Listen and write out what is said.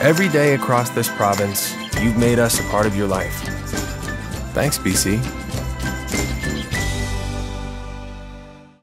Every day across this province, you've made us a part of your life. Thanks, BC.